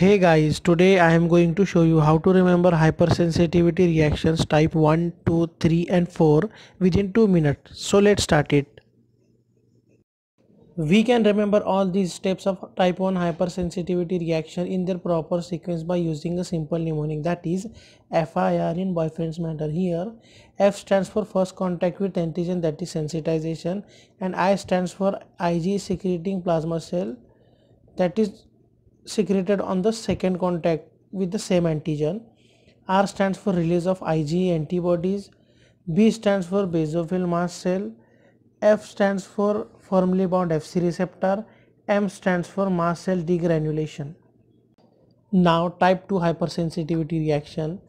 Hey guys, today I am going to show you how to remember hypersensitivity reactions type 1, 2, 3 and 4 within 2 minutes. So let's start it. We can remember all these steps of type 1 hypersensitivity reaction in their proper sequence by using a simple mnemonic, that is FIR in boyfriend's matter. Here F stands for first contact with antigen, that is sensitization, and I stands for Ig secreting plasma cell, that is secreted on the second contact with the same antigen. R stands for release of Ig antibodies. B stands for basophil mast cell. F stands for firmly bound Fc receptor. M stands for mast cell degranulation. Now type 2 hypersensitivity reaction.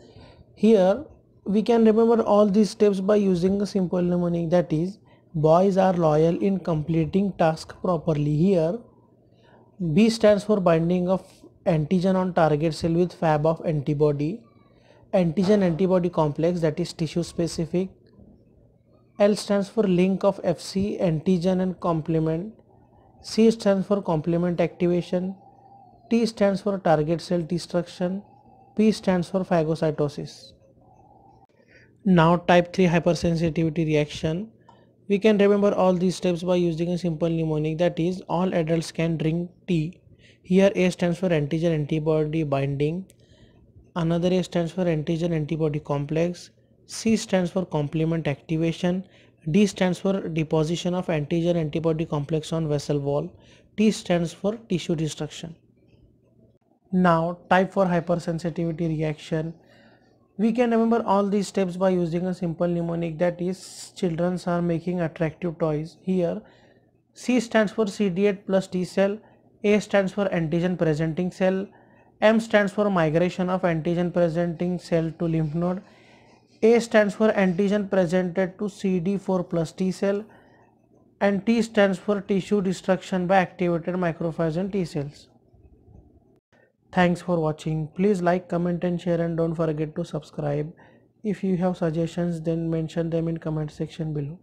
Here we can remember all these steps by using a simple mnemonic, that is boys are loyal in completing task properly. Here B stands for binding of antigen on target cell with Fab of antibody, antigen-antibody complex, that is tissue specific. L stands for link of Fc, antigen and complement. C stands for complement activation. T stands for target cell destruction. P stands for phagocytosis. Now type 3 hypersensitivity reaction. We can remember all these steps by using a simple mnemonic, that is all adults can drink tea. Here A stands for antigen antibody binding. Another A stands for antigen antibody complex. C stands for complement activation. D stands for deposition of antigen antibody complex on vessel wall. T stands for tissue destruction. Now type 4 hypersensitivity reaction. We can remember all these steps by using a simple mnemonic, that is children are making attractive toys. Here C stands for CD8 plus T cell. A stands for antigen presenting cell. M stands for migration of antigen presenting cell to lymph node. A stands for antigen presented to CD4 plus T cell, and T stands for tissue destruction by activated macrophage and T cells. Thanks for watching. Please like, comment and share, and don't forget to subscribe. If you have suggestions, then mention them in comment section below.